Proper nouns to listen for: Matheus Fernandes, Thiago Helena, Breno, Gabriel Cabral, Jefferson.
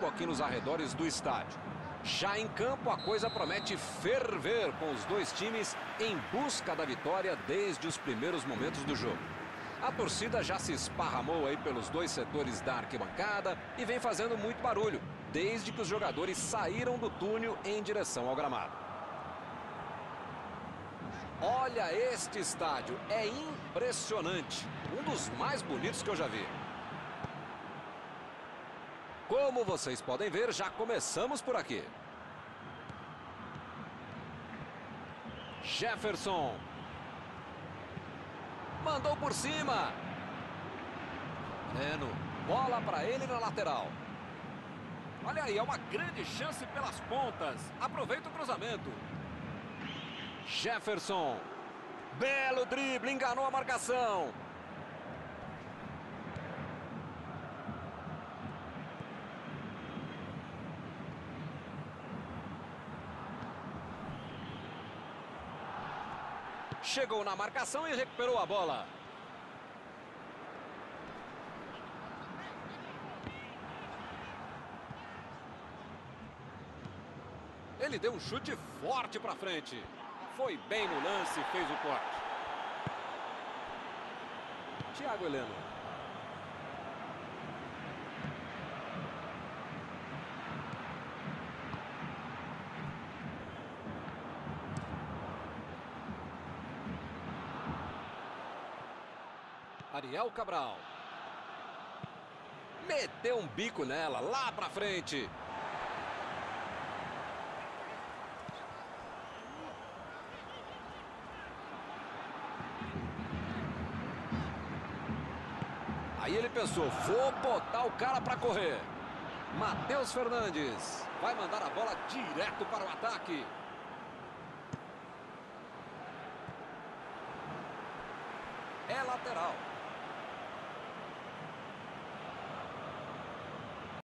público aqui nos arredores do estádio. Já em campo, a coisa promete ferver com os dois times em busca da vitória desde os primeiros momentos do jogo. A torcida já se esparramou aí pelos dois setores da arquibancada e vem fazendo muito barulho, desde que os jogadores saíram do túnel em direção ao gramado. Olha este estádio, é impressionante, um dos mais bonitos que eu já vi. Como vocês podem ver, já começamos por aqui. Jefferson. Mandou por cima. Breno. Bola para ele na lateral. Olha aí, é uma grande chance pelas pontas. Aproveita o cruzamento. Jefferson. Belo drible, enganou a marcação. Chegou na marcação e recuperou a bola. Ele deu um chute forte para frente. Foi bem no lance, fez o corte. Thiago Helena. Gabriel Cabral. Meteu um bico nela, lá pra frente. Aí ele pensou, vou botar o cara pra correr. Matheus Fernandes vai mandar a bola direto para o ataque. É lateral.